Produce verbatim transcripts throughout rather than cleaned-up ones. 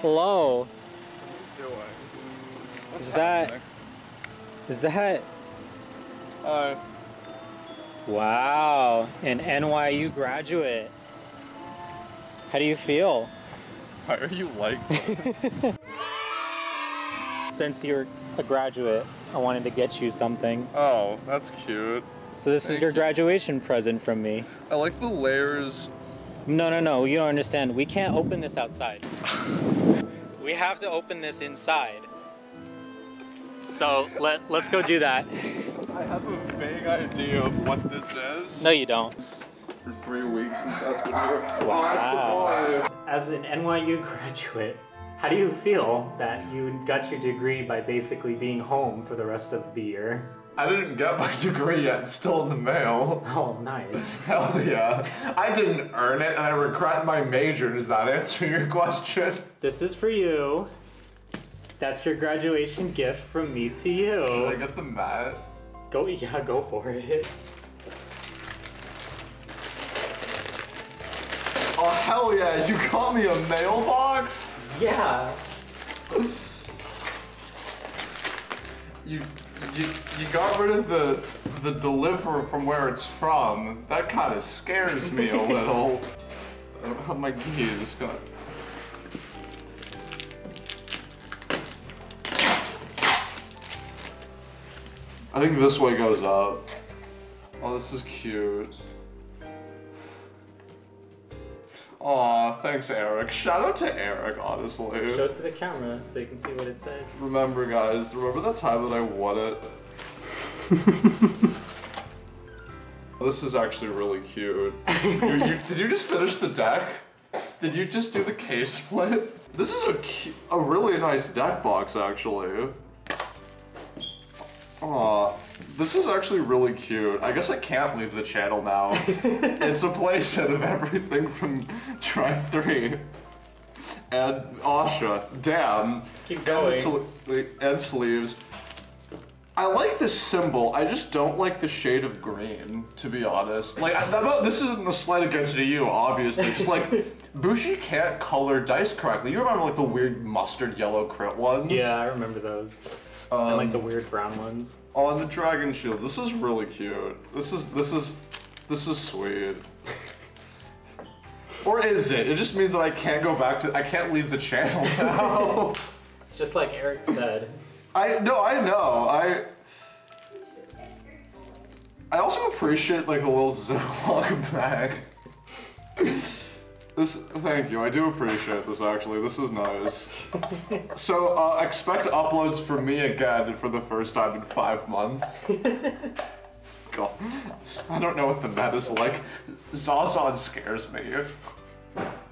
Hello. What are you doing? What's is that? Is that? Uh. Wow, an N Y U graduate. How do you feel? Why are you like this? Since you're a graduate, I wanted to get you something. Oh, that's cute. So this Thank is your you. graduation present from me. I like the layers. No, no, no, you don't understand. We can't open this outside. We have to open this inside. So let, let's go do that. I have a vague idea of what this is. No, you don't. For three weeks, and that's what you're... Wow. As an N Y U graduate, how do you feel that you got your degree by basically being home for the rest of the year? I didn't get my degree yet, it's still in the mail. Oh, nice. Hell yeah. I didn't earn it and I regret my major. Does that answer your question? This is for you. That's your graduation gift from me to you. Should I get the mat? Go, yeah, go for it. Oh, hell yeah, you got me a mailbox? Yeah. You... You, you got rid of the the deliverer from where it's from. That kind of scares me a little. I don't have my key. I just got. I think this way goes up. Oh, this is cute. Aw, thanks, Eric. Shout out to Eric, honestly. Show it to the camera so you can see what it says. Remember, guys, remember the time that I won it? This is actually really cute. you, you, did you just finish the deck? Did you just do the case split? This is a, a really nice deck box, actually. Aw. This is actually really cute. I guess I can't leave the channel now. It's a playset of everything from Try three and Ahsha. Damn. Keep going. And, and sleeves. I like this symbol. I just don't like the shade of green, to be honest. Like, I, this isn't a slight against you, obviously. It's like, Bushi can't color dice correctly. You remember, like, the weird mustard yellow crit ones? Yeah, I remember those. Um, and like the weird brown ones. Oh, the Dragon Shield. This is really cute. This is this is this is sweet. Or is it? It just means that I can't go back to. I can't leave the channel now. It's just like Eric said. I no, I know. I I also appreciate like a little Ziploc bag. This, thank you, I do appreciate this actually, this is nice. So, uh, expect uploads from me again for the first time in five months. God, I don't know what the meta is like. Zazan scares me.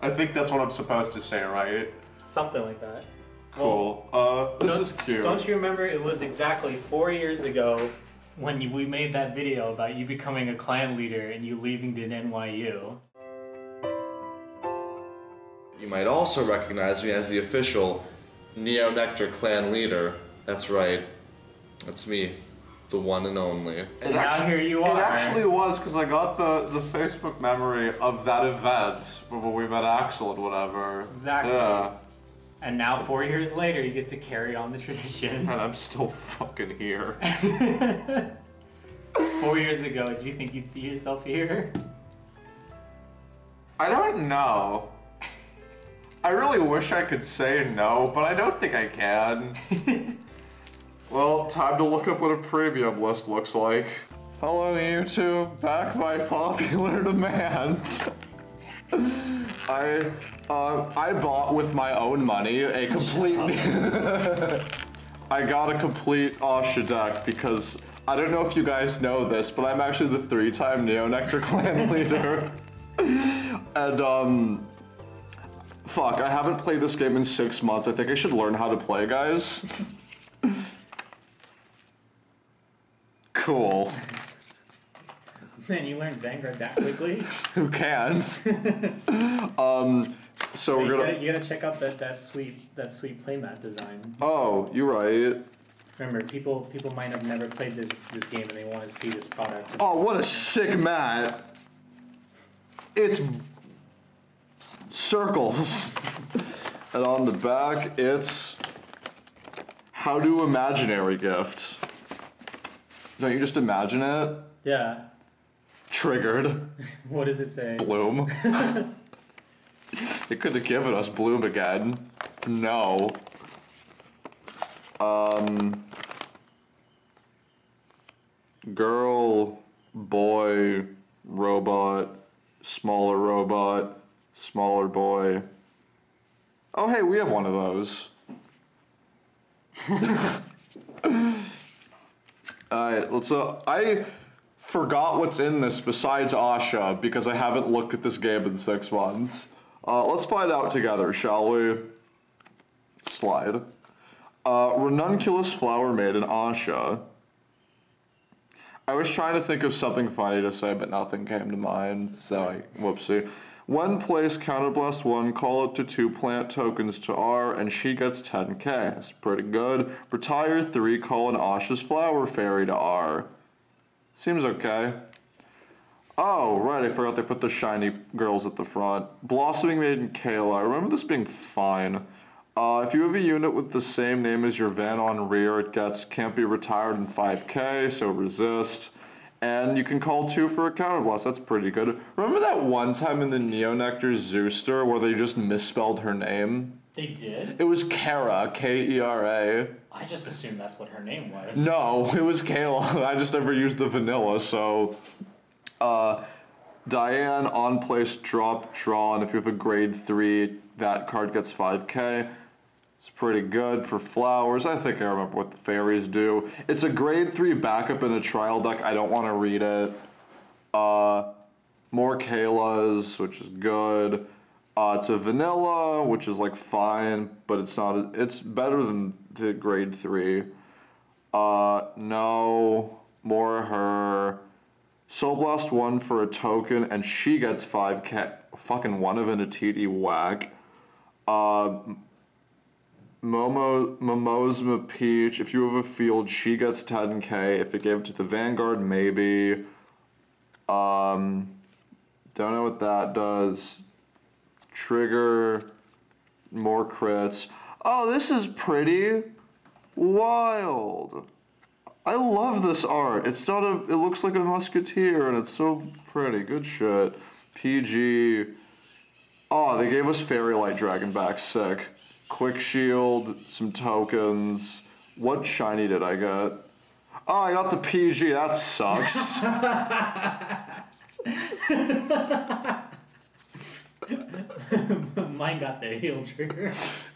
I think that's what I'm supposed to say, right? Something like that. Cool. Well, uh, this is cute. Don't you remember it was exactly four years ago when you, we made that video about you becoming a clan leader and you leaving the N Y U? You might also recognize me as the official Neo-Nectar clan leader. That's right. That's me. The one and only. It and actually, now here you are. It actually was, because I got the, the Facebook memory of that event when we met Axel and whatever. Exactly. Yeah. And now four years later, you get to carry on the tradition. And I'm still fucking here. Four years ago, did you think you'd see yourself here? I don't know. I really wish I could say no, but I don't think I can. Well, time to look up what a premium list looks like. Hello, YouTube. Back by popular demand. I, uh, I bought with my own money a complete... I got a complete Ahsha deck because I don't know if you guys know this, but I'm actually the three-time Neo-Nectar clan leader. And, um... fuck, I haven't played this game in six months. I think I should learn how to play, guys. Cool. Man, you learned Vanguard that quickly? Who can? um, so Wait, we're gonna- you gotta, you gotta check out that, that sweet, that sweet playmat design. Oh, you're right. Remember, people, people might have never played this, this game and they want to see this product. Oh, what a sick mat. It's... circles. And on the back, it's how do imaginary gifts. Don't you just imagine it? Yeah. Triggered. What does it say? Bloom. They could have given us Bloom again. No. Um. Girl, boy, robot, smaller robot, smaller boy. Oh, hey, we have one of those. Alright, let's, uh, I forgot what's in this besides Ahsha because I haven't looked at this game in six months. Uh, let's find out together, shall we? Slide. Uh, Ranunculus Flower Maiden Ahsha. I was trying to think of something funny to say, but nothing came to mind, so I, whoopsie. When placed, counterblast one, call up to two plant tokens to R, and she gets ten K. That's pretty good. Retire three, call an Ahsha's Flower Fairy to R. Seems okay. Oh, right, I forgot they put the shiny girls at the front. Blossoming Maiden Kayla. I remember this being fine. Uh, if you have a unit with the same name as your Van on rear, it gets can't be retired in five K, so resist. And you can call two for a counterblast. That's pretty good. Remember that one time in the Neo-Nectar Zooster where they just misspelled her name? They did? It was Kara, K E R A. I just assumed that's what her name was. No, it was Kayla. I just never used the vanilla, so... Uh, Diane, on place, drop, draw, and if you have a grade three, that card gets five K. It's pretty good for flowers. I think I remember what the fairies do. It's a grade three backup in a trial deck. I don't want to read it. Uh, more Kayla's, which is good. Uh, it's a vanilla, which is like fine, but it's not. It's better than the grade three. Uh, no, more her. Soul Blast one for a token, and she gets five K. Fucking one of an O T T whack. Uh... Momo, Mamosma Peach, if you have a field, she gets ten K. If it gave it to the Vanguard, maybe. Um, don't know what that does. Trigger, more crits. Oh, this is pretty wild. I love this art. It's not a, it looks like a musketeer and it's so pretty. Good shit. P G. Oh, they gave us Fairy Light Dragon back, sick. Quick shield, some tokens. What shiny did I get? Oh, I got the P G, that sucks. Mine got the heal trigger.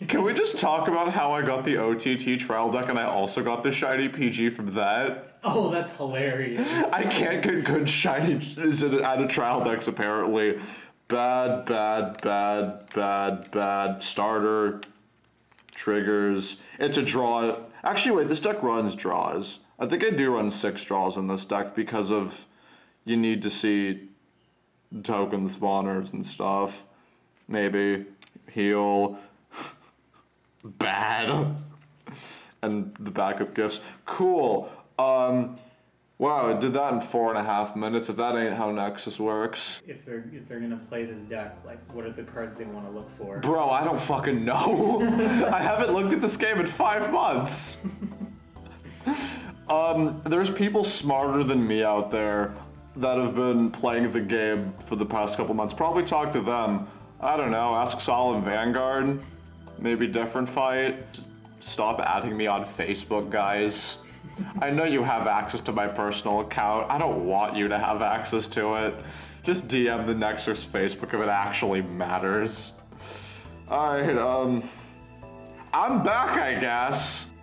Can we just talk about how I got the O T T trial deck and I also got the shiny P G from that? Oh, that's hilarious. I can't get good shinies out of trial decks, apparently. Bad, bad, bad, bad, bad. Starter. Triggers. It's a draw. Actually, wait, this deck runs draws. I think I do run six draws in this deck because of you need to see token spawners and stuff. Maybe. Heal. Bad. And the backup gifts. Cool. Um, wow, I did that in four and a half minutes. If that ain't how Nexus works. If they're if they're gonna play this deck, like, what are the cards they want to look for? Bro, I don't fucking know. I haven't looked at this game in five months. um, there's people smarter than me out there that have been playing the game for the past couple months. Probably talk to them. I don't know. Ask Sol and Vanguard. Maybe different fight. Stop adding me on Facebook, guys. I know you have access to my personal account. I don't want you to have access to it. Just D M the Nexus Facebook if it actually matters. Alright, um... I'm back, I guess!